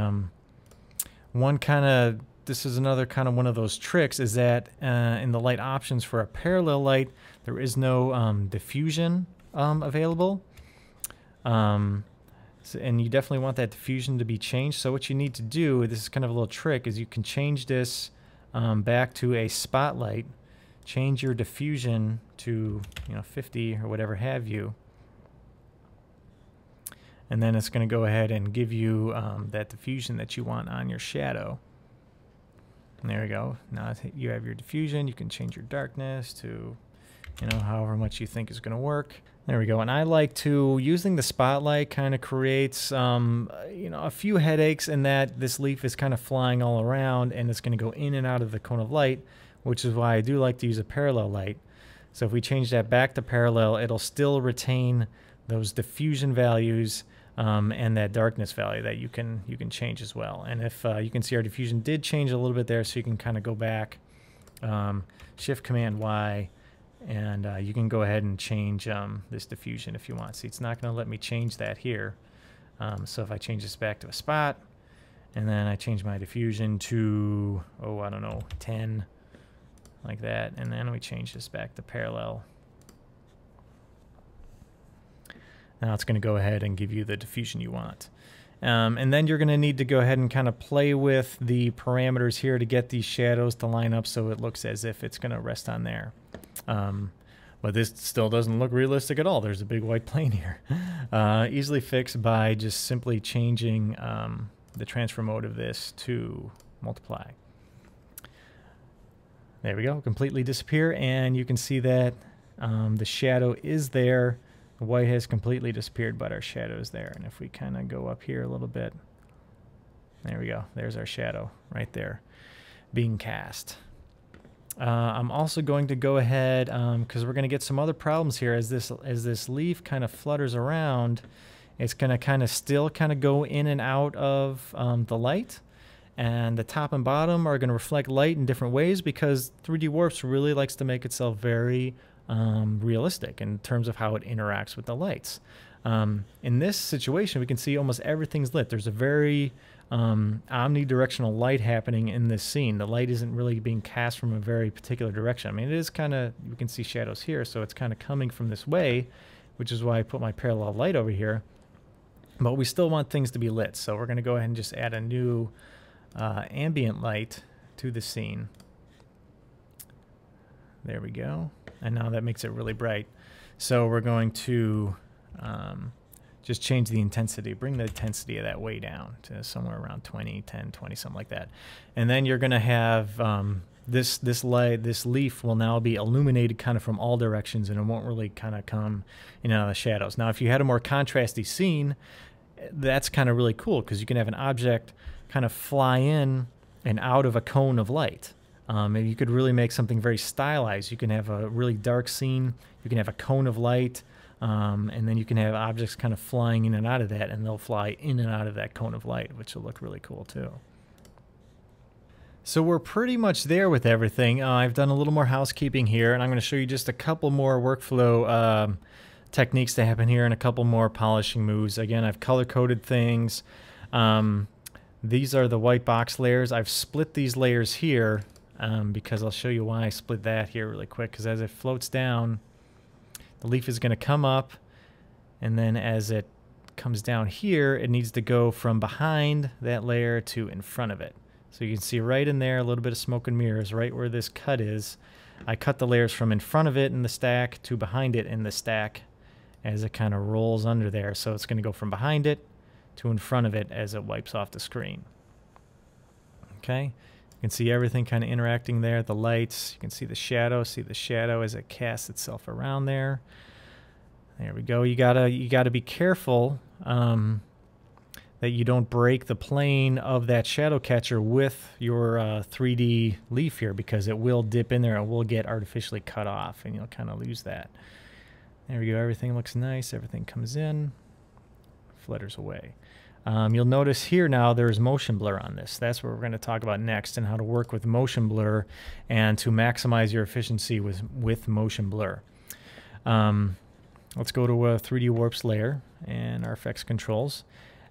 one kind of, this is another kind of one of those tricks, is that in the light options for a parallel light, there is no diffusion available. And you definitely want that diffusion to be changed. So what you need to do, this is kind of a little trick, is you can change this back to a spotlight, change your diffusion to 50 or whatever have you. And then it's going to go ahead and give you that diffusion that you want on your shadow. And there we go. Now you have your diffusion. You can change your darkness to, however much you think is going to work. There we go. And I like to, using the spotlight kind of creates, a few headaches in that this leaf is kind of flying all around and it's going to go in and out of the cone of light, which is why I do like to use a parallel light. So if we change that back to parallel, it'll still retain those diffusion values and that darkness value that you can change as well. And if you can see our diffusion did change a little bit there, so you can kind of go back, Shift Command Y, and you can go ahead and change this diffusion if you want. See, it's not going to let me change that here. So if I change this back to a spot, and then I change my diffusion to, oh, I don't know, 10, like that, and then we change this back to parallel. Now it's going to go ahead and give you the diffusion you want. And then you're going to need to go ahead and kind of play with the parameters here to get these shadows to line up so it looks as if it's going to rest on there. But this still doesn't look realistic at all. There's a big white plane here. Easily fixed by just simply changing the transfer mode of this to multiply. There we go, completely disappear, and you can see that the shadow is there. The white has completely disappeared, but our shadow is there. And if we kind of go up here a little bit, there we go. There's our shadow right there being cast. I'm also going to go ahead, because we're going to get some other problems here. As this leaf kind of flutters around, it's going to kind of still kind of go in and out of the light. And the top and bottom are going to reflect light in different ways because 3D Warps really likes to make itself very realistic in terms of how it interacts with the lights. In this situation, we can see almost everything's lit. There's a very omnidirectional light happening in this scene. The light isn't really being cast from a very particular direction. I mean, it is kind of, you can see shadows here, so it's kind of coming from this way, which is why I put my parallel light over here. But we still want things to be lit, so we're going to go ahead and just add a new ambient light to the scene. There we go. And now that makes it really bright. So we're going to just change the intensity, bring the intensity of that way down to somewhere around 20, 10, 20, something like that. And then you're going to have this light, this leaf will now be illuminated kind of from all directions, and it won't really kind of come in out of the shadows. Now, if you had a more contrasty scene, that's kind of really cool because you can have an object kind of fly in and out of a cone of light. And you could really make something very stylized. You can have a really dark scene, you can have a cone of light, and then you can have objects kind of flying in and out of that, and they'll fly in and out of that cone of light, which will look really cool too. So we're pretty much there with everything. I've done a little more housekeeping here, and I'm going to show you just a couple more workflow techniques that happen here and a couple more polishing moves. Again, I've color-coded things. These are the white box layers. I've split these layers here. Because I'll show you why I split that here really quick, because as it floats down, the leaf is going to come up, and then as it comes down here, it needs to go from behind that layer to in front of it. So you can see right in there a little bit of smoke and mirrors right where this cut is. I cut the layers from in front of it in the stack to behind it in the stack as it kind of rolls under there. So it's going to go from behind it to in front of it as it wipes off the screen. Okay. You can see everything kind of interacting there, the lights. You can see the shadow as it casts itself around there. There we go. You gotta be careful that you don't break the plane of that shadow catcher with your 3D leaf here, because it will dip in there and will get artificially cut off, and you'll kind of lose that. There we go. Everything looks nice. Everything comes in, flutters away. You'll notice here now there's motion blur on this. That's what we're going to talk about next, and how to work with motion blur and to maximize your efficiency with motion blur. Let's go to a 3D Warps layer and our effects controls.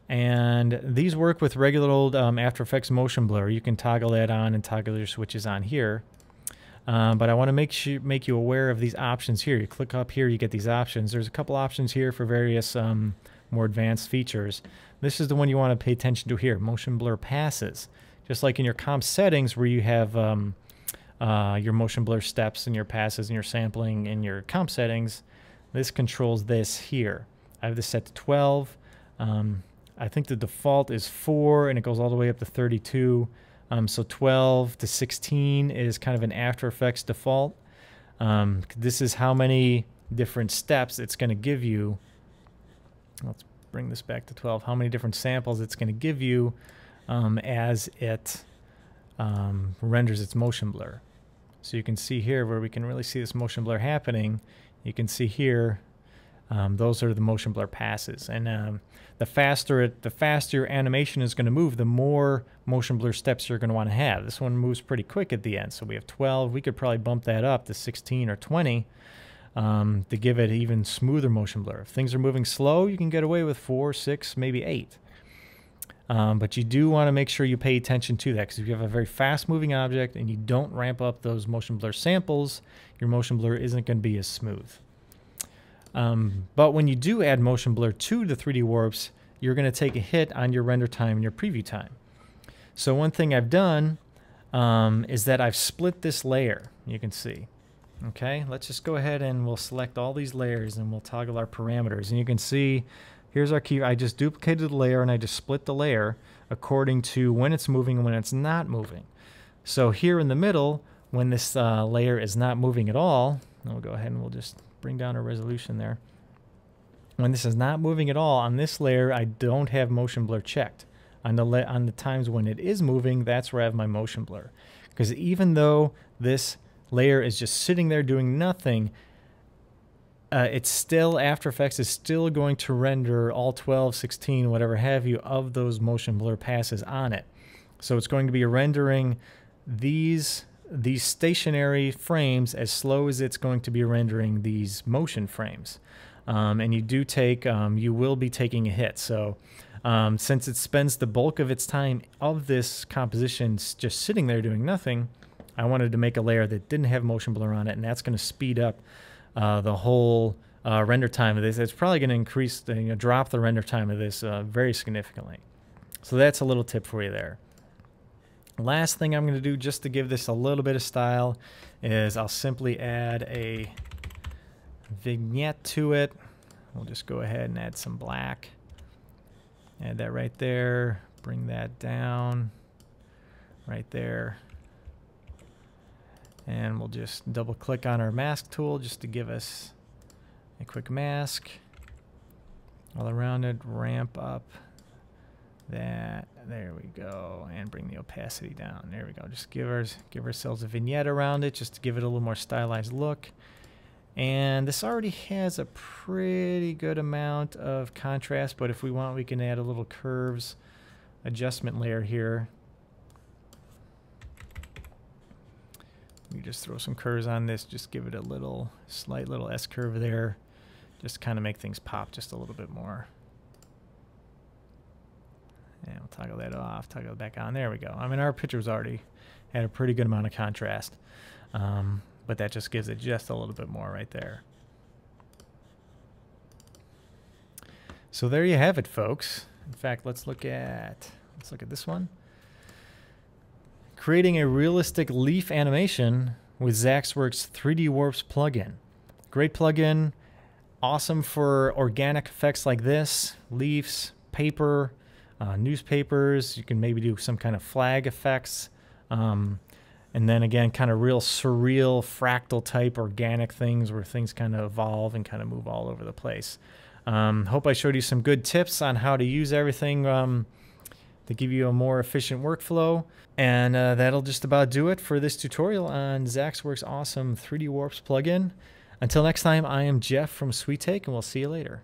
And these work with regular old After Effects motion blur. You can toggle that on and toggle your switches on here. But I want to make you aware of these options here. You click up here, you get these options. There's a couple options here for various more advanced features. This is the one you want to pay attention to here, motion blur passes. Just like in your comp settings where you have your motion blur steps and your passes and your sampling in your comp settings, this controls this here. I have this set to 12. I think the default is 4, and it goes all the way up to 32. So 12 to 16 is kind of an After Effects default. This is how many different steps it's going to give you. Let's bring this back to 12, how many different samples it's going to give you as it renders its motion blur. So you can see here where we can really see this motion blur happening. You can see here those are the motion blur passes, and the faster your animation is going to move, the more motion blur steps you're going to want to have. This one moves pretty quick at the end, so we have 12. We could probably bump that up to 16 or 20. To give it even smoother motion blur. If things are moving slow, you can get away with 4, 6, maybe 8. But you do want to make sure you pay attention to that, because if you have a very fast-moving object and you don't ramp up those motion blur samples, your motion blur isn't going to be as smooth. But when you do add motion blur to the 3D Warps, you're going to take a hit on your render time and your preview time. So one thing I've done is that I've split this layer, you can see. Okay, let's just go ahead and we'll select all these layers and we'll toggle our parameters. And you can see, here's our key. I just duplicated the layer and I just split the layer according to when it's moving and when it's not moving. So here in the middle, when this layer is not moving at all, and we'll go ahead and we'll just bring down our resolution there. When this is not moving at all, on this layer, I don't have motion blur checked. On the times when it is moving, that's where I have my motion blur. Because even though this layer is just sitting there doing nothing, it's still, After Effects is still going to render all 12, 16, whatever have you, of those motion blur passes on it. So it's going to be rendering these stationary frames as slow as it's going to be rendering these motion frames. And you do take, you will be taking a hit. So since it spends the bulk of its time of this composition just sitting there doing nothing, I wanted to make a layer that didn't have motion blur on it, and that's going to speed up the whole render time of this. It's probably going to increase, drop the render time of this very significantly. So that's a little tip for you there. Last thing I'm going to do just to give this a little bit of style is I'll simply add a vignette to it. We'll just go ahead and add some black. Add that right there. Bring that down right there. And we'll just double click on our mask tool just to give us a quick mask. All around it, ramp up. That, there we go, and bring the opacity down. There we go. Just give ourselves a vignette around it just to give it a little more stylized look. And this already has a pretty good amount of contrast, but if we want, we can add a little curves adjustment layer here. We just throw some curves on this, just give it a little slight little S curve there, just kind of make things pop just a little bit more. And we'll toggle that off, toggle it back on. There we go. I mean, our pictures already had a pretty good amount of contrast. But that just gives it just a little bit more right there. So there you have it, folks. In fact, let's look at this one. Creating a realistic leaf animation with Zaxwerks 3D Warps plugin. Great plugin. Awesome for organic effects like this. Leaves, paper, newspapers. You can maybe do some kind of flag effects, and then again kind of real surreal fractal type organic things where things kind of evolve and kind of move all over the place. Hope I showed you some good tips on how to use everything to give you a more efficient workflow, and that'll just about do it for this tutorial on Zaxwerks' awesome 3D Warps plugin. Until next time, I am Jeff from Suitetake, and we'll see you later.